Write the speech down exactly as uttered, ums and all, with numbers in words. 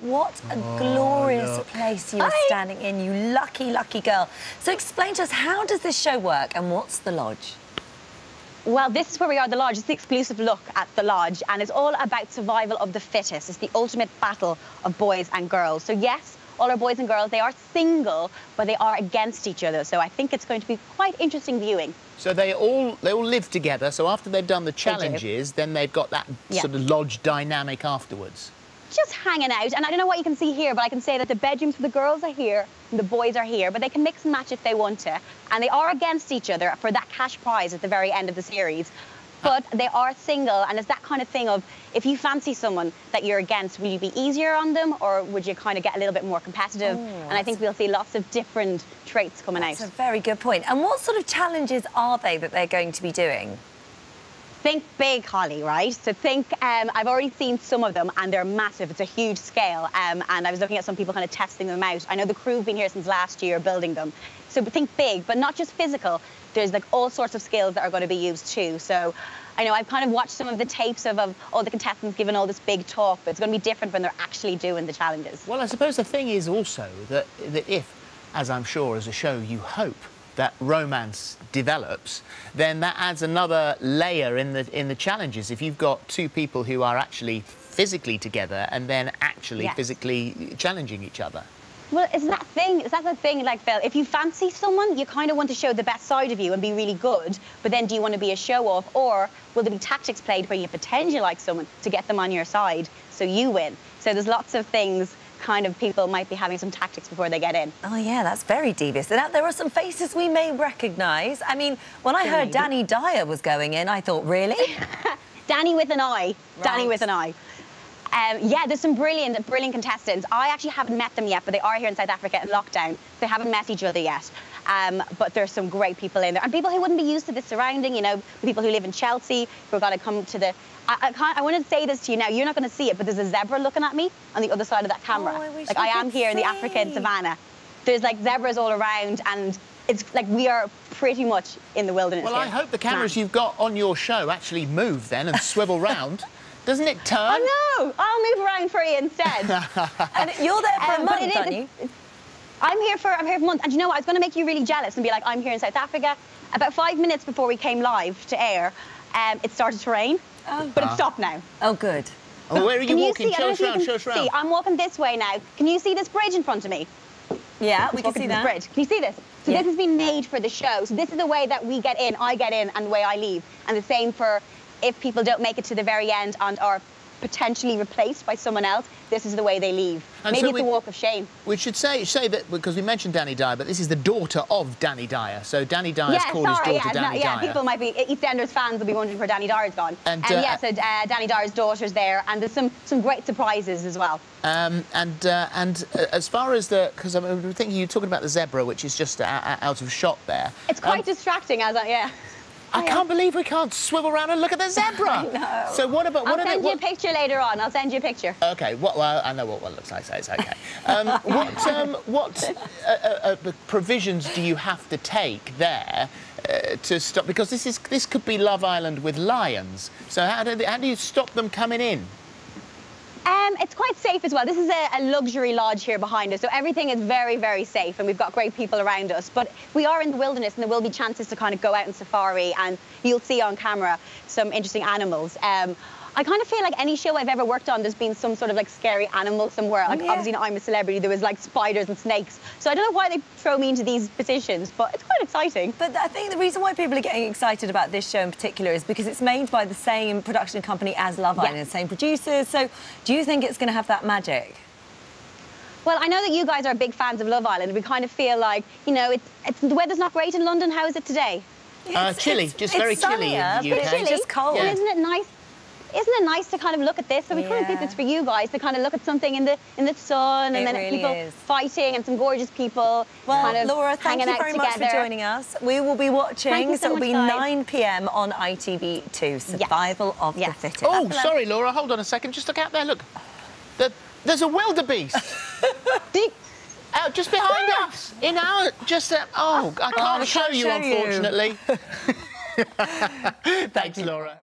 What a oh, glorious look. place you were I... standing in, you lucky, lucky girl. So explain to us, how does this show work and what's The Lodge? Well, this is where we are, The Lodge. It's the exclusive look at The Lodge, and it's all about survival of the fittest. It's the ultimate battle of boys and girls. So, yes, all our boys and girls, they are single, but they are against each other. So I think it's going to be quite interesting viewing. So they all they all live together. So after they've done the challenges, they then they've got that yeah. sort of Lodge dynamic afterwards. Just hanging out, and I don't know what you can see here, but I can say that the bedrooms for the girls are here and the boys are here, but they can mix and match if they want to, and they are against each other for that cash prize at the very end of the series. But ah. they are single, and it's that kind of thing of, if you fancy someone that you're against, will you be easier on them, or would you kind of get a little bit more competitive? Oh, and I think we'll see lots of different traits coming that's out. That's a very good point. And what sort of challenges are they that they're going to be doing? Think big, Holly, right? So think, um, I've already seen some of them, and they're massive. It's a huge scale, um, and I was looking at some people kind of testing them out. I know the crew have been here since last year building them. So think big, but not just physical. There's, like, all sorts of skills that are going to be used, too. So I know I've kind of watched some of the tapes of, of all the contestants giving all this big talk, but it's going to be different when they're actually doing the challenges. Well, I suppose the thing is also that, that if, as I'm sure as a show you hope, that romance develops, then that adds another layer in the in the challenges. If you've got two people who are actually physically together and then actually yes. physically challenging each other. Well, it's that thing, it's that the thing, like, Phil, if you fancy someone, you kind of want to show the best side of you and be really good, but then do you want to be a show-off, or will there be tactics played where you pretend you like someone to get them on your side so you win? So there's lots of things kind of people might be having some tactics before they get in. Oh, yeah, that's very devious. And there are some faces we may recognise. I mean, when I heard Danny Dyer was going in, I thought, really? Danny with an eye. Right. Danny with an eye. Um, yeah, there's some brilliant, brilliant contestants. I actually haven't met them yet, but they are here in South Africa in lockdown. They haven't met each other yet. Um, but there's some great people in there. And people who wouldn't be used to this surrounding, you know, the people who live in Chelsea, who are going to come to the... I, I, can't, I want to say this to you now. You're not going to see it, but there's a zebra looking at me on the other side of that camera. Oh, I wish like, I am here see. in the African savannah. There's, like, zebras all around, and it's, like, we are pretty much in the wilderness Well, here. I hope the cameras now. you've got on your show actually move, then, and swivel round. Doesn't it turn? Oh, no! I'll move around for you instead. And you're there for um, a month, aren't you? I'm here for I'm here for months, and you know what? I was going to make you really jealous and be like, I'm here in South Africa. About five minutes before we came live to air, um, it started to rain, oh. but ah. it stopped now. Oh, good. Oh, where are you can walking? You see, show us round, show us round. See, I'm walking this way now. Can you see this bridge in front of me? Yeah, we can see that. Bridge. Can you see this? So yeah. this has been made for the show. So this is the way that we get in, I get in, and the way I leave. And the same for if people don't make it to the very end and are potentially replaced by someone else, this is the way they leave. And Maybe so we, it's a walk of shame. We should say say that, because we mentioned Danny Dyer, but this is the daughter of Danny Dyer. So Danny Dyer's yeah, called sorry, his daughter yeah, Danny no, yeah, Dyer. Yeah, people might be, EastEnders fans will be wondering where Danny Dyer's gone. And, uh, and yeah, so uh, Danny Dyer's daughter's there, and there's some, some great surprises as well. Um, and uh, and uh, as far as the, because I mean, I'm thinking you're talking about the zebra, which is just out, out of shot there. It's quite um, distracting, as I, yeah. I can't believe we can't swivel around and look at the zebra. I know. So what about? What I'll send they, what... you a picture later on. I'll send you a picture. Okay. What? Well, I know what one looks like, so it's okay. Um, what? Um, what uh, uh, uh, provisions do you have to take there uh, to stop? Because this is this could be Love Island with lions. So how do they, how do you stop them coming in? Um, it's quite safe as well. This is a, a luxury lodge here behind us, so everything is very, very safe, and we've got great people around us. But we are in the wilderness, and there will be chances to kind of go out and safari, and you'll see on camera some interesting animals. Um, I kind of feel like any show I've ever worked on, there's been some sort of, like, scary animal somewhere. Like, yeah. obviously, I'm a celebrity. There was, like, spiders and snakes. So I don't know why they throw me into these positions, but it's quite exciting. But I think the reason why people are getting excited about this show in particular is because it's made by the same production company as Love Island, yeah. same producers. So do you think it's going to have that magic? Well, I know that you guys are big fans of Love Island. We kind of feel like, you know, it's, it's, the weather's not great in London. How is it today? Uh, chilly, it's, just it's very chilly in the U K. It's chilly. Just cold. Yeah. Well, isn't it nice? Isn't it nice to kind of look at this? So we yeah. kind of think it's for you guys to kind of look at something in the in the sun, and it then really people is. fighting and some gorgeous people. Well, kind of Laura, thank you very together. much for joining us. We will be watching. So, so it'll be nine p m on I T V two. Survival yes. of yes. the Fittest. Oh, That's sorry, Laura. Hold on a second. Just look out there. Look, the, there's a wildebeest. Out just behind us. In our just. Uh, oh, I can't, oh, I can't show, show you, you. unfortunately. Thanks, Laura.